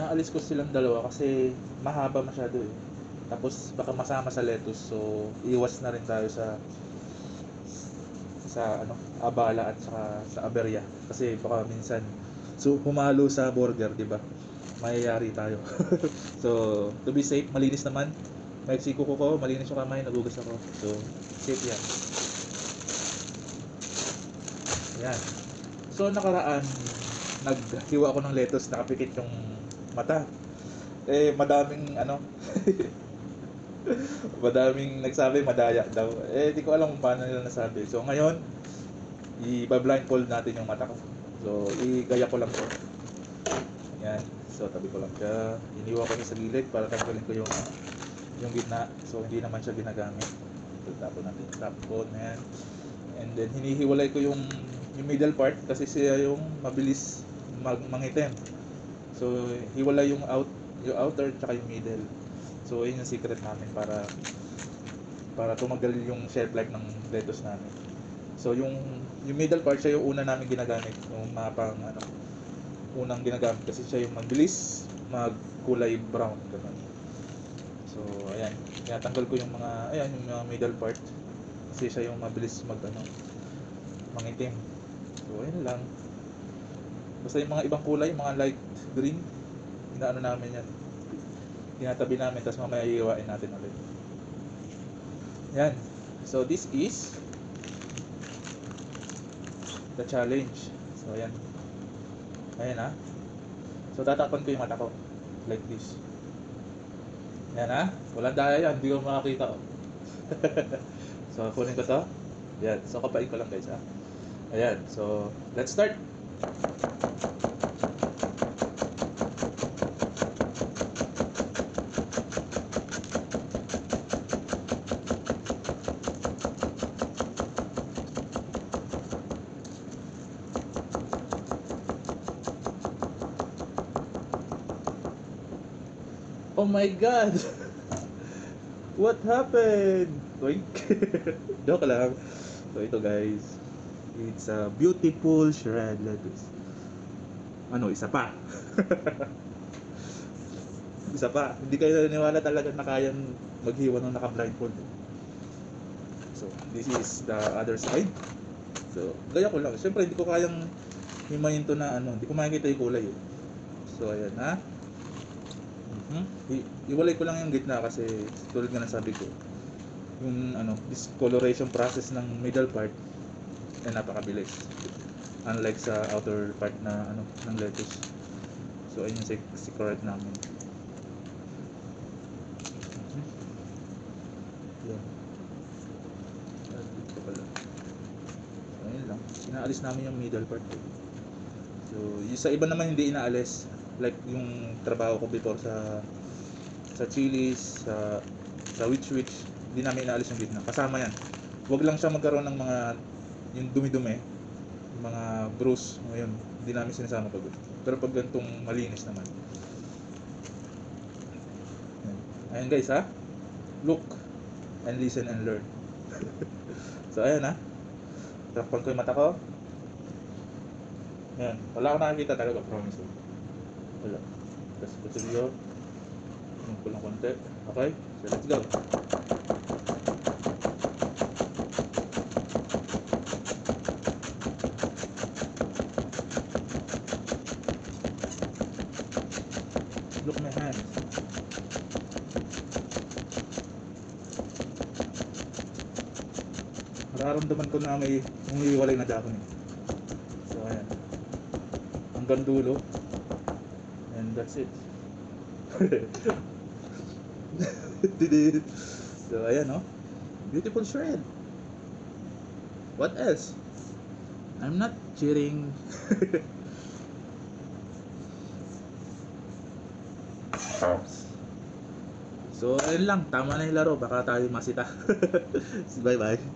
inaalis ko silang dalawa kasi mahaba masyado eh. Tapos baka masama sa lettuce, so iwas na rin tayo sa ano, abala at sa aberya kasi baka minsan so pumalo sa border, di ba? Mayayari tayo. So to be safe, malinis naman. Maiksi kuko ko, malinis yung kamay, nagugas ako. So safe yan. Ayan. So nakaraan naghiwa ako ng lettuce, nakapikit yung mata. Eh madaming ano. Madaming nagsabi madaya daw. Eh di ko alam kung paano nila nasabi. So ngayon, i-blindfold natin yung mata ko. So igaya ko lang 'to. Ayan. So tabi ko lang siya. Iniwa ko sa gilid para tanggalin ko yung gitna. So hindi naman siya ginagamit. Tapos natin tap ko na yan. And then hinihiwalay ko yung middle part kasi siya yung mabilis mangitim. So hiwalay yung outer tsaka yung middle. So yun yung secret namin para tumagal yung shelf life ng lettuce namin. So yung middle part siya yung una namin ginagamit, yung mapang ano, unang ginagamit kasi siya yung mabilis magkulay brown ganun. So ayan, tinatanggal ko yung mga ayan yung mga middle part kasi siya yung mabilis magano mangitim. So ayan lang. Basta yung mga ibang kulay, mga light green, inaano namin yan. Tinatabi namin, tapos mamaya iiwain natin ulit. Yan. So, this is the challenge. So, ayan. Ayan, ha. So, tatakpan ko yung mata ko. Like this. Ayan, ha. Walang daya yan. Hindi ko makakita. So, kunin ko to. Ayan. So, kapain ko lang, guys, ha. Ayan. So, let's start. Oh my God! What happened? Wait. Joke lang. So ito guys, it's a beautiful shred lettuce. Ano, isa pa. Isa pa. Hindi kayo naniniwala talaga na kayang maghiwa ng naka-blindfold. So this is the other side. So gaya ko lang. Siyempre hindi ko kayang himayin to na ano. Hindi ko makikita yung kulay. So ayan ha. Iwalay ko lang yung gitna kasi tulad nga nasabi ko yung ano, discoloration process ng middle part ay napakabilis unlike sa outer part na ano ng lettuce. So ayun yung secret namin. Yan. Dito pala. So ayun lang, inaalis namin yung middle part. So yung sa iba naman hindi inaalis. Like yung trabaho ko before sa chilies, sa witch, hindi namin inaalis yung gitna. Kasama yan. Huwag lang siya magkaroon ng mga yung dumi-dumi, mga bruise. Ngayon, hindi namin sinasama pag ito. Pero pag gantong malinis naman. Ayan guys ha. Look and listen and learn. So ayan ha. Takpan ko yung mata ko. Ayan. Wala akong nakakita talaga, promise ko. Wala. Tapos patuloy ko lang konti. Okay? So let's go. Look my hands. Nararamdaman ko na may umiiwalay na dahon eh. So ayan. Hanggang dulo. And that's it. Did it. So ayan oh. Beautiful shred. What else? I'm not cheating. So ayan lang. Tama na yung laro. Baka tayo masita. Bye bye.